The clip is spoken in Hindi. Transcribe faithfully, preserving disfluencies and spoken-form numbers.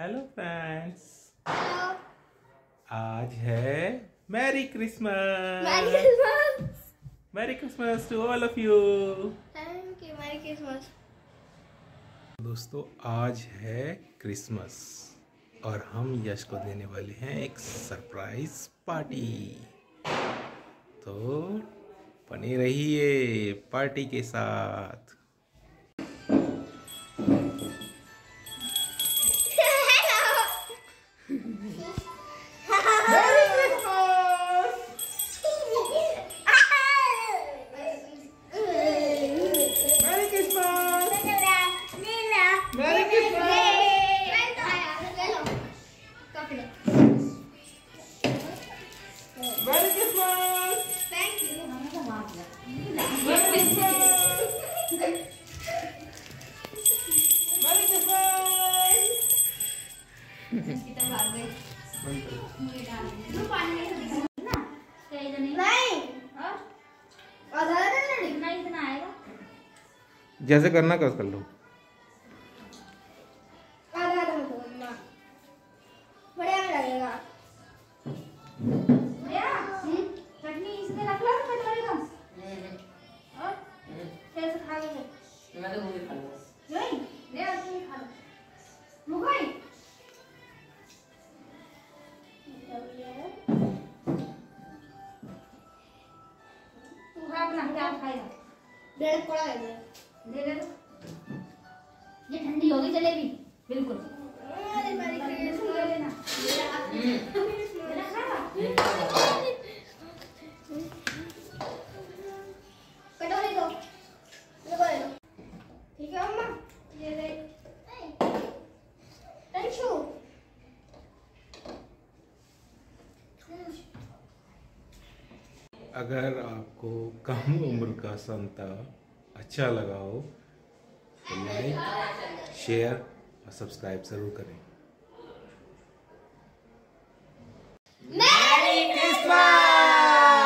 हेलो फ्रेंड्स, आज है merry Christmas. Merry Christmas merry Christmas to all of you. Thank you. Merry Christmas दोस्तों, आज है क्रिसमस और हम यश को देने वाले हैं एक सरप्राइज पार्टी, तो बने रहिए पार्टी के साथ। जैसे करना कर कर लो। ये ठंडी होगी जलेबी बिल्कुल। कटोरी दो, ठीक है अम्मा? ये ले तंशु, अगर आपको कम उम्र का संता अच्छा लगा हो तो लाइक, शेयर और सब्सक्राइब जरूर करें। Merry Christmas.